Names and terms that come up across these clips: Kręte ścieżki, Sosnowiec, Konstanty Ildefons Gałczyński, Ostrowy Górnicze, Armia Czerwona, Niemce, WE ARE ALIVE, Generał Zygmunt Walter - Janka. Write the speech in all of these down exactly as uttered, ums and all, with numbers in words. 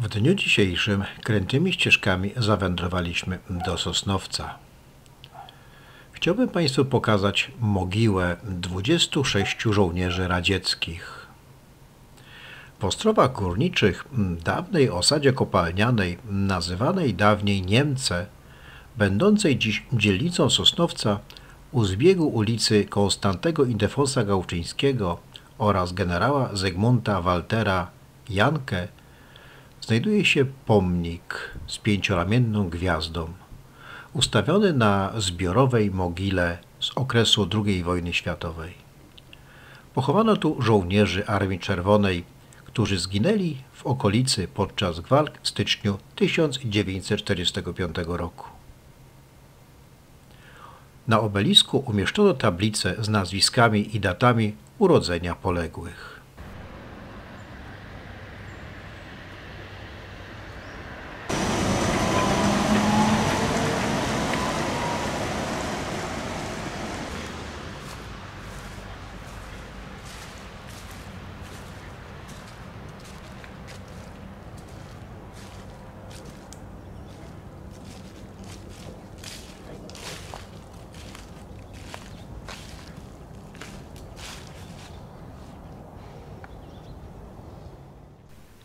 W dniu dzisiejszym krętymi ścieżkami zawędrowaliśmy do Sosnowca. Chciałbym Państwu pokazać mogiłę dwudziestu sześciu żołnierzy radzieckich. W Ostrowach Górniczych, dawnej osadzie kopalnianej, nazywanej dawniej Niemce, będącej dziś dzielnicą Sosnowca, u zbiegu ulicy Konstantego Ildefonsa Gałczyńskiego oraz generała Zygmunta Waltera-Jankę znajduje się pomnik z pięcioramienną gwiazdą, ustawiony na zbiorowej mogile z okresu drugiej wojny światowej. Pochowano tu żołnierzy Armii Czerwonej, którzy zginęli w okolicy podczas walk w styczniu tysiąc dziewięćset czterdziestego piątego roku. Na obelisku umieszczono tablice z nazwiskami i datami urodzenia poległych.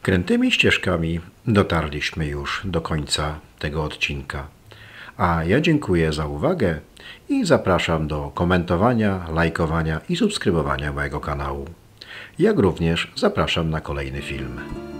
Krętymi ścieżkami dotarliśmy już do końca tego odcinka, a ja dziękuję za uwagę i zapraszam do komentowania, lajkowania i subskrybowania mojego kanału. Jak również zapraszam na kolejny film.